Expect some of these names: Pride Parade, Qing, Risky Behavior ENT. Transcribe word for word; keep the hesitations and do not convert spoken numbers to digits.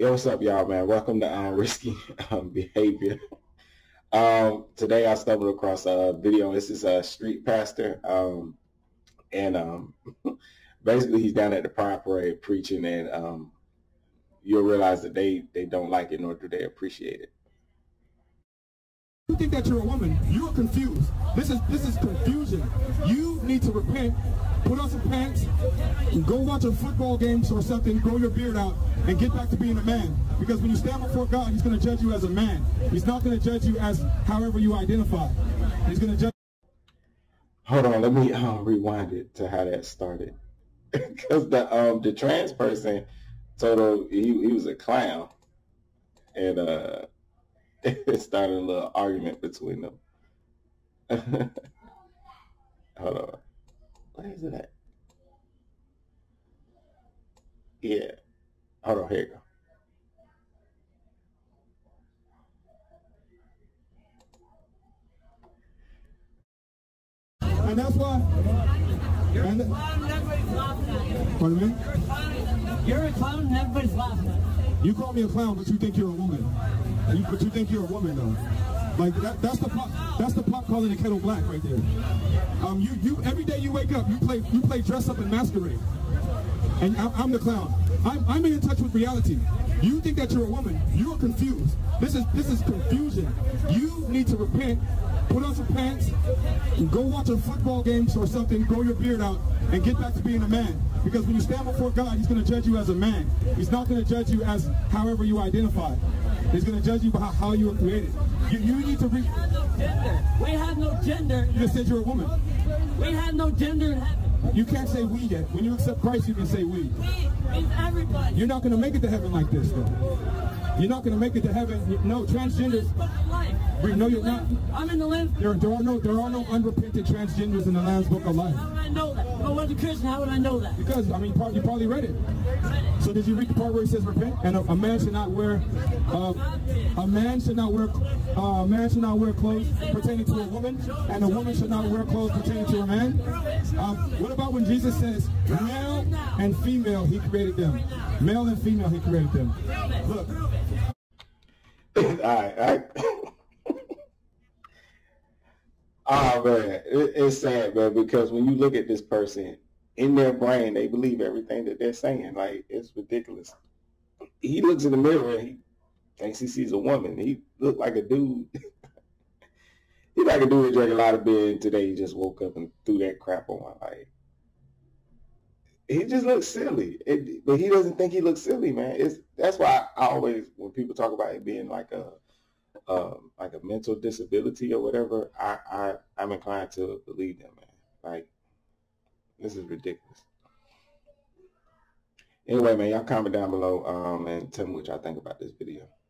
Yo, what's up, y'all, man? Welcome to um, Risky um, Behavior. Um, today I stumbled across a video. This is a street pastor, um, and um, basically he's down at the Pride Parade preaching, and um, you'll realize that they, they don't like it, nor do they appreciate it. You think that you're a woman, you are confused. This is this is confusion. You need to repent, put on some pants, and go watch a football game or something, grow your beard out, and get back to being a man. Because when you stand before God, he's going to judge you as a man. He's not going to judge you as however you identify. He's going to judge. Hold on, let me um, rewind it to how that started. Because the um the trans person told him he, he was a clown, and uh. it started a little argument between them. Hold on. Where is it at? Yeah. Hold on, here you go. And that's why. You're a clown and everybody's laughing at you. Pardon me? You're a clown and everybody's laughing at you. You call me a clown, but you think you're a woman. You, but you think you're a woman, though. Like that, that's the pop, that's the pop calling the kettle black right there. Um, you, you, every day you wake up, you play, you play dress up and masquerade. And I, I'm the clown. I'm, I'm in touch with reality. You think that you're a woman? You are confused. This is, this is confusion. You need to repent, put on some pants, and go watch a football game or something. Grow your beard out and get back to being a man. Because when you stand before God, he's going to judge you as a man. He's not going to judge you as however you identify. He's going to judge you by how you were created. You, you need to read. We have no gender. We have no gender. You just said you're a woman. We have no gender in heaven. You can't say we yet. When you accept Christ, you can say we. We means everybody. You're not going to make it to heaven like this, though. You're not going to make it to heaven. No, transgenders. We know you're not. I'm in the Lamb's Book. There, there are no, there are no unrepentant transgenders in the Lamb's Book of Life. How would I know that? If I wasn't a Christian, how would I know that? Because I mean, you probably read it. Read it. So did you read the part where it says repent? And a, a man should not wear, uh, a man should not wear, uh, a man should not wear clothes pertaining to a woman, and a woman should not wear clothes pertaining to a man. Um, what about when Jesus says, male and female, he created them. Male and female, he created them. Look. All right, all right. Oh man, it's sad, man, because when you look at this person, in their brain, they believe everything that they're saying. Like, it's ridiculous. He looks in the mirror and he thinks he sees a woman. He looked like a dude. He like a dude that drank a lot of beer, and today he just woke up and threw that crap on my life. He just looks silly. It, but he doesn't think he looks silly, man. It's that's why I always, when people talk about it being like a Um, like a mental disability or whatever, I, I, I'm inclined to believe them, man. Like, this is ridiculous. Anyway, man, y'all comment down below um, and tell me what y'all think about this video.